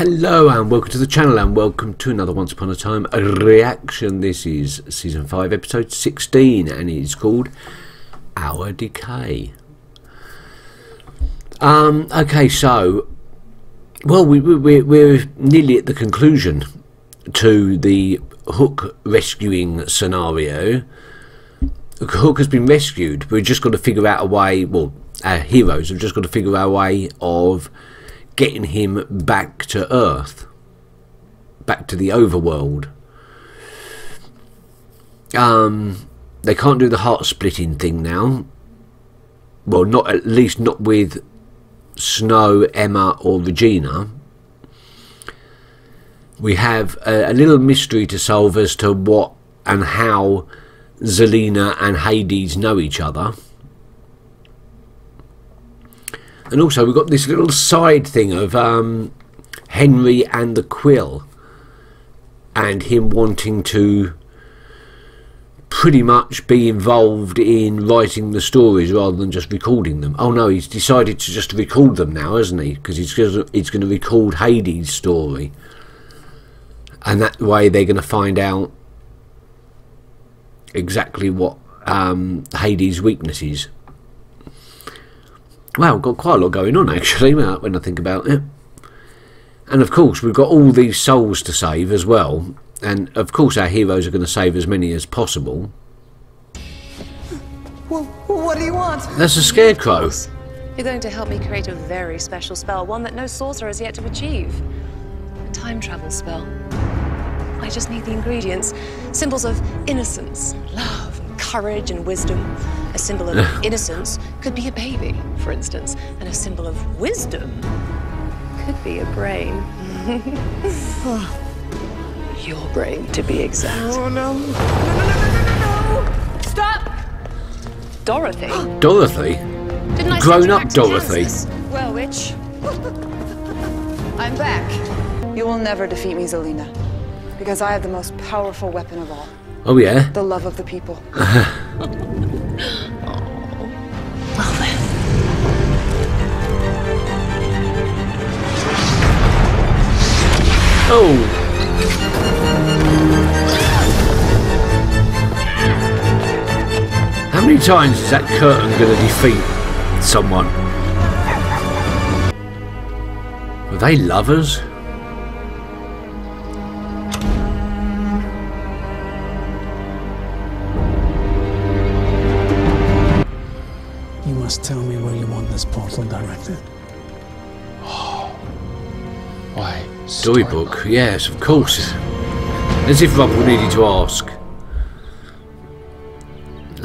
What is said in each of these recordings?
Hello and welcome to the channel and welcome to another Once Upon a Time reaction. This is season 5 episode 16 and it's called Our Decay. Okay, so well we're nearly at the conclusion to the Hook rescuing scenario. Hook has been rescued. We've just got to figure out a way, well, our heroes have just got to figure out a way of getting him back to Earth, back to the overworld. They can't do the heart splitting thing now. Well, not at least not with Snow, Emma or Regina. We have a little mystery to solve as to what and how Zelena and Hades know each other. And also we've got this little side thing of Henry and the Quill and him wanting to pretty much be involved in writing the stories rather than just recording them. Oh no, he's decided to just record them now, hasn't he? Because he's going to record Hades' story. And that way they're going to find out exactly what Hades' weakness is. Wow, got quite a lot going on actually when I think about it. And of course we've got all these souls to save as well, and of course our heroes are going to save as many as possible. Well, what do you want? That's a scarecrow. You're going to help me create a very special spell, one that no sorcerer has yet to achieve. A time travel spell. I just need the ingredients, symbols of innocence, love, courage and wisdom. A symbol of innocence could be a baby, for instance, and a symbol of wisdom could be a brain. Your brain, to be exact. Oh, no. No, no, no, no, no, no. Stop! Dorothy. Dorothy? Didn't I grown up Dorothy. Well, witch, I'm back. You will never defeat me, Zelena, because I have the most powerful weapon of all. Oh, yeah? The love of the people. Well then. Oh! How many times is that curtain going to defeat someone? Were they lovers? Tell me where you want this portal directed. Oh, why? Storybook, yes, of course. As if Rumple needed to ask.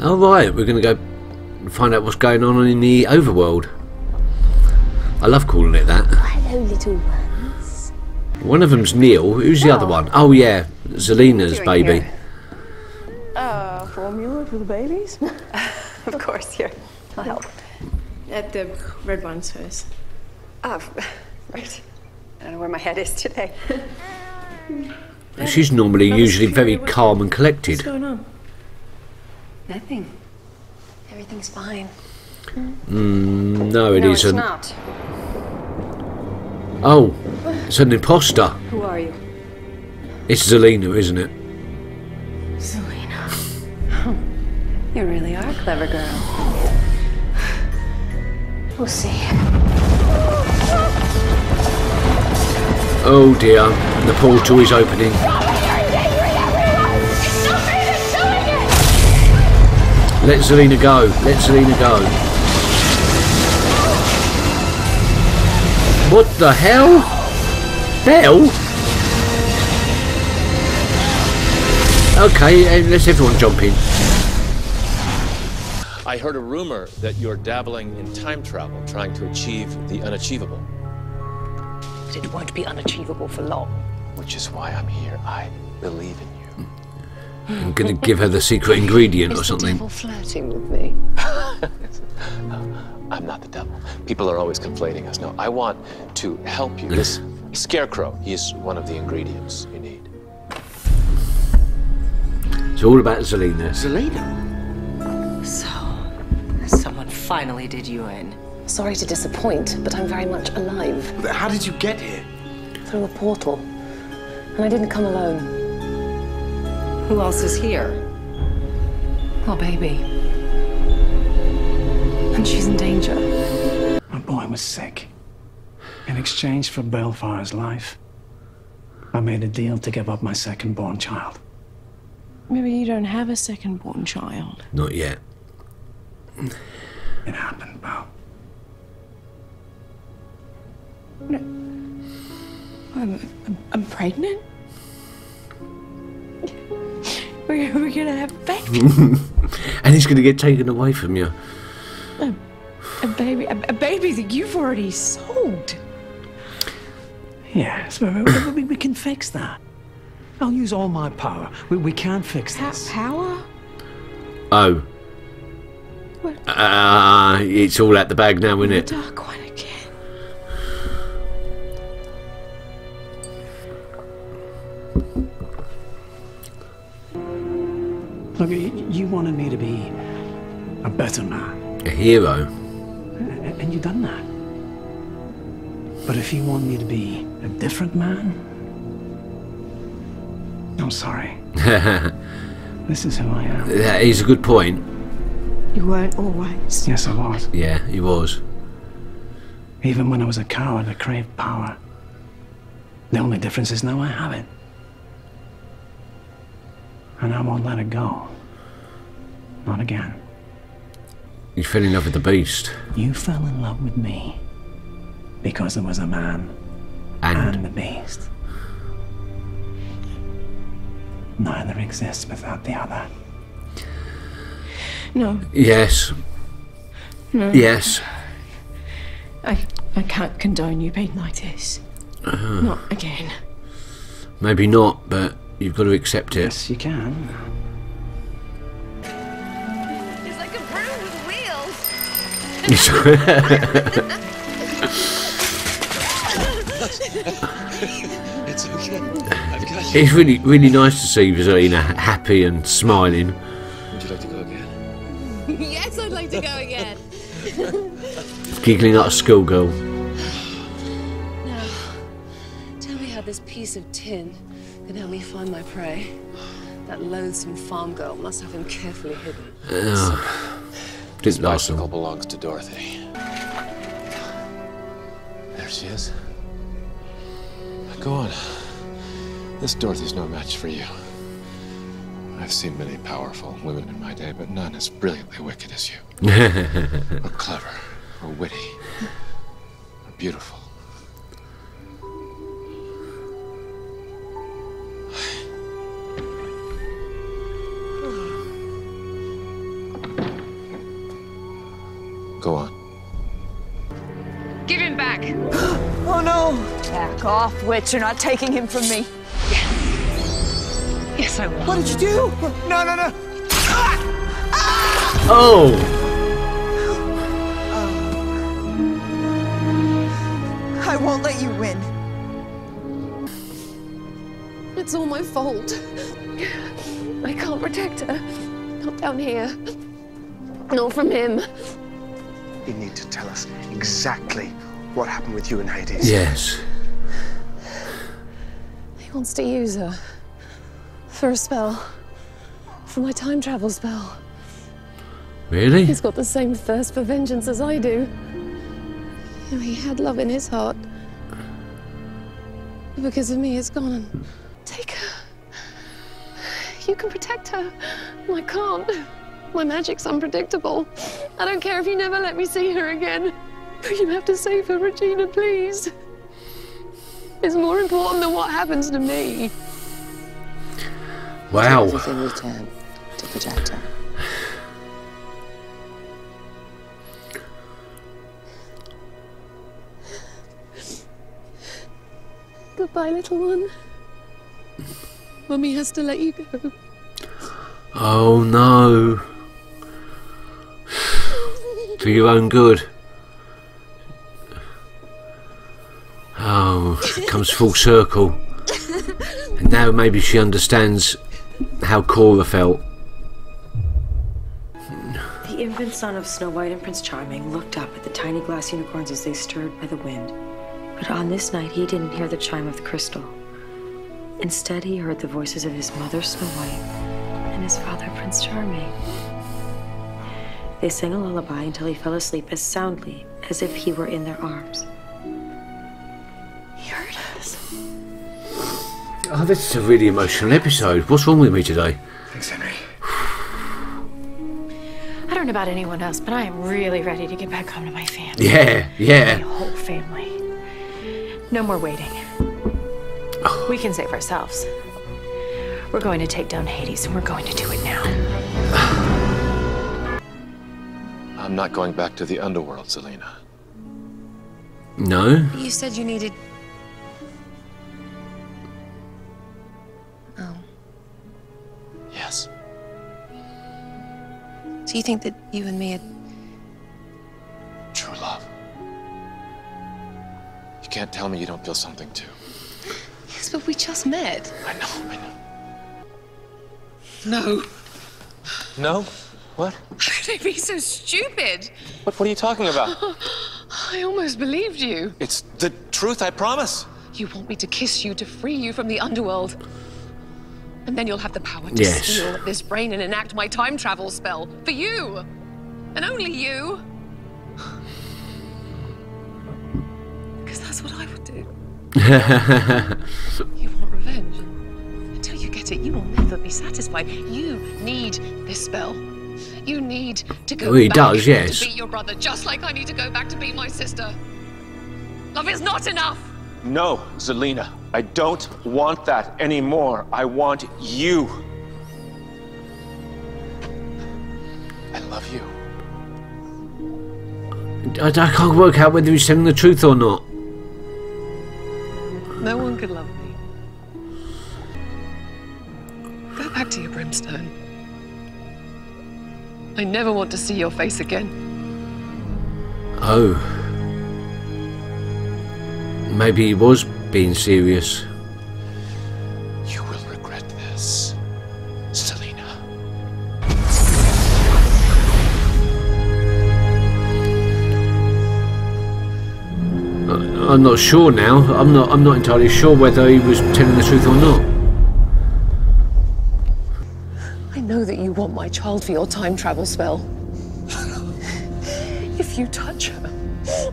Alright, we're going to go find out what's going on in the overworld. I love calling it that. Hello, little ones. One of them's Neil. Who's the other one? Oh, yeah, Zelena's baby. Formula for the babies? Of course, here. I'll help. At the red one's first. Ah, right. I don't know where my head is today. She's normally, usually very calm and collected. What's going on? Nothing. Everything's fine. No, it isn't. It's not. Oh, it's an imposter. Who are you? It's Zelena, isn't it? Zelena. You really are a clever girl. We'll see. Oh dear, the portal is opening. Let Zelena go, let Zelena go. What the hell? Belle? Okay, let's everyone jump in. I heard a rumor that you're dabbling in time travel, trying to achieve the unachievable. But it won't be unachievable for long. Which is why I'm here. I believe in you. I'm gonna give her the secret ingredient or something. Is the devil flirting with me? I'm not the devil. People are always conflating us. No, I want to help you. This scarecrow, he is one of the ingredients you need. It's all about Zelena. Zelena? So. Someone finally did you in. Sorry to disappoint, but I'm very much alive. How did you get here? through a portal. And I didn't come alone. Who else is here? Our baby. And she's in danger. My boy was sick. In exchange for Baelfire's life, I made a deal to give up my second-born child. Maybe you don't have a second-born child. Not yet. It happened, Belle. No. I'm pregnant? We're gonna have a baby. And he's gonna get taken away from you. A baby that you've already sold. Yes, we can fix that. I'll use all my power. We can fix this. Power? Oh. What? It's all out the bag now, isn't it? The dark one again. Look, you wanted me to be a better man. A hero. And you've done that. But if you want me to be a different man... I'm sorry. This is who I am. That is a good point. You weren't always. Yes, I was. Yeah, he was. Even when I was a coward, I craved power. The only difference is now I have it. And I won't let it go. Not again. You fell in love with the Beast. You fell in love with me. Because there was a man. And the Beast. Neither exists without the other. No. Yes. No. Yes. I can't condone you being like this. Not again. Maybe not, but you've got to accept it. Yes, you can. It's like a broom with wheels. It's okay. I've got you. It's really, really nice to see Zelena happy and smiling. Would you like to go again? Yes, I'd like to go again. Giggling like a schoolgirl. Now, tell me how this piece of tin can help me find my prey. That loathsome farm girl must have him carefully hidden. This bicycle belongs to Dorothy. There she is. Go on. This Dorothy's no match for you. I've seen many powerful women in my day, but none as brilliantly wicked as you. Or clever, or witty, or beautiful. Go on. Give him back! Oh no! Back off, witch. You're not taking him from me. Yes. Yes, I will. What did you do? No, no, no. Ah! Ah! Oh. I won't let you win. It's all my fault. I can't protect her. Not down here. Not from him. You need to tell us exactly what happened with you and Hades. Yes. He wants to use her for a spell, for my time travel spell. Really? He's got the same thirst for vengeance as I do. You know, he had love in his heart. But because of me, it's gone. Take her. You can protect her. I can't. My magic's unpredictable. I don't care if you never let me see her again. You have to save her, Regina, please. It's more important than what happens to me. Wow. Everything we can to protect her. Goodbye, little one. Mummy has to let you go. Oh, no. For your own good. Oh, it comes full circle. And now maybe she understands how Cora felt. The infant son of Snow White and Prince Charming looked up at the tiny glass unicorns as they stirred by the wind. But on this night, he didn't hear the chime of the crystal. Instead, he heard the voices of his mother, Snow White, and his father, Prince Charming. They sang a lullaby until he fell asleep as soundly as if he were in their arms. He heard us. Oh, this is a really emotional episode. What's wrong with me today? Thanks, Henry. I don't know about anyone else, but I am really ready to get back home to my family. Yeah, yeah. My whole family. No more waiting. Oh. We can save ourselves. We're going to take down Hades, and we're going to do it now. I'm not going back to the underworld, Zelena. No? You said you needed... Oh. Yes. So you think that you and me had... True love. You can't tell me you don't feel something, too. Yes, but we just met. I know, I know. No? No? What? How could I be so stupid? What are you talking about? I almost believed you. It's the truth, I promise. You want me to kiss you to free you from the underworld. And then you'll have the power to steal at this brain and enact my time travel spell. For you. And only you. Because that's what I would do. You want revenge. Until you get it, you will never be satisfied. You need this spell. You need to go back to be your brother, just like I need to go back to be my sister. Love is not enough. No, Zelena, I don't want that anymore. I want you. I love you. I can't work out whether he's telling the truth or not. No one could love me. Go back to your brimstone. I never want to see your face again. Oh. Maybe he was being serious. You will regret this, Selena. I'm not sure now. I'm not entirely sure whether he was telling the truth or not. That you want my child for your time travel spell. If you touch her,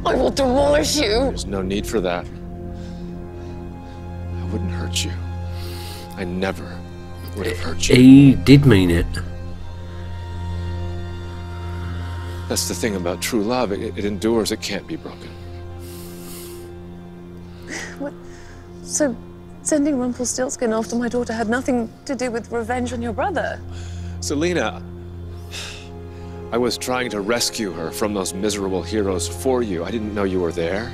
I will demolish you. There's no need for that. I wouldn't hurt you. I never would have hurt you. He did mean it. That's the thing about true love. It endures. It can't be broken. What? So sending Rumpelstiltskin after my daughter had nothing to do with revenge on your brother. Zelena, I was trying to rescue her from those miserable heroes for you. I didn't know you were there.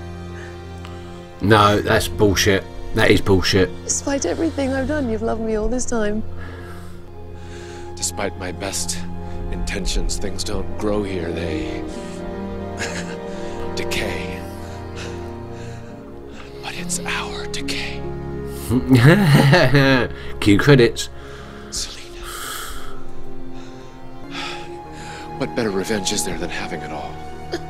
No, that's bullshit. That is bullshit. Despite everything I've done, you've loved me all this time. Despite my best intentions, things don't grow here. They decay. But it's our decay. Cue credits. What better revenge is there than having it all? But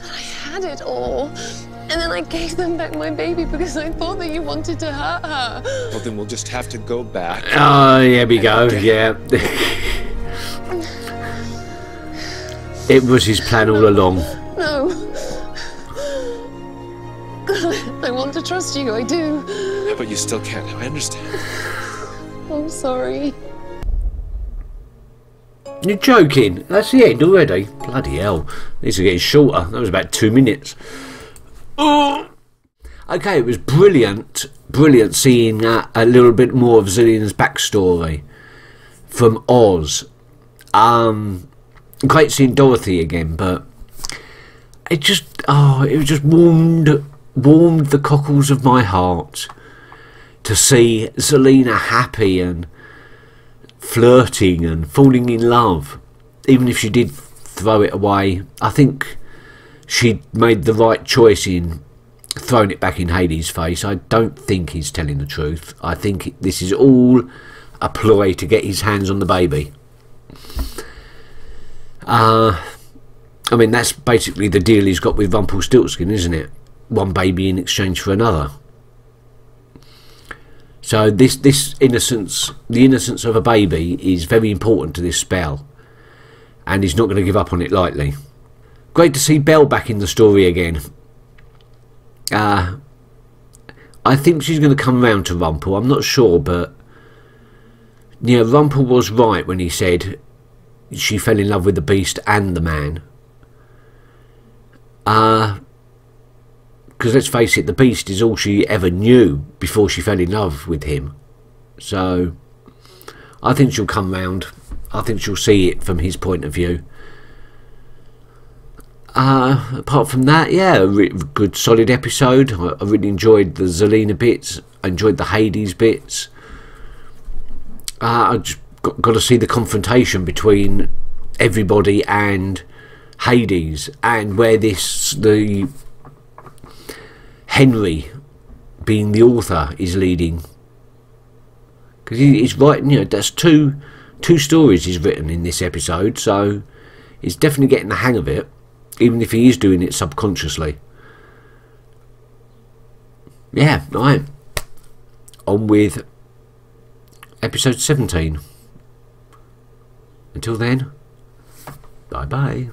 I had it all. And then I gave them back my baby because I thought that you wanted to hurt her. Well, then we'll just have to go back. Oh, yeah, we go. Yeah. It was his plan all along. No. God, I want to trust you. I do. Yeah, but you still can't. I understand. I'm sorry. You're joking. That's the end already. Bloody hell. These are getting shorter. That was about 2 minutes. Oh. Okay, it was brilliant. Brilliant seeing a little bit more of Zillion's backstory from Oz. Great seeing Dorothy again, but it just it just warmed the cockles of my heart to see Zelena happy and flirting and falling in love, even if she did throw it away. I think she made the right choice in throwing it back in Hades' face. I don't think he's telling the truth. I think this is all a ploy to get his hands on the baby. I mean, that's basically the deal he's got with Rumpelstiltskin, isn't it? one baby in exchange for another. So this innocence, the innocence of a baby, is very important to this spell, and he's not going to give up on it lightly. Great to see Belle back in the story again. I think she's going to come round to Rumpel. I'm not sure, but yeah, Rumpel was right when he said she fell in love with the beast and the man. Because let's face it, the beast is all she ever knew before she fell in love with him. So I think she'll come round. I think she'll see it from his point of view. Apart from that, yeah, a good solid episode. I really enjoyed the Zelena bits. I enjoyed the Hades bits. I just got to see the confrontation between everybody and Hades, and where the Henry, being the author, is leading, because he's writing. You know, that's two stories he's written in this episode, so he's definitely getting the hang of it, even if he is doing it subconsciously. Yeah, right. On with episode 17. Until then, bye bye.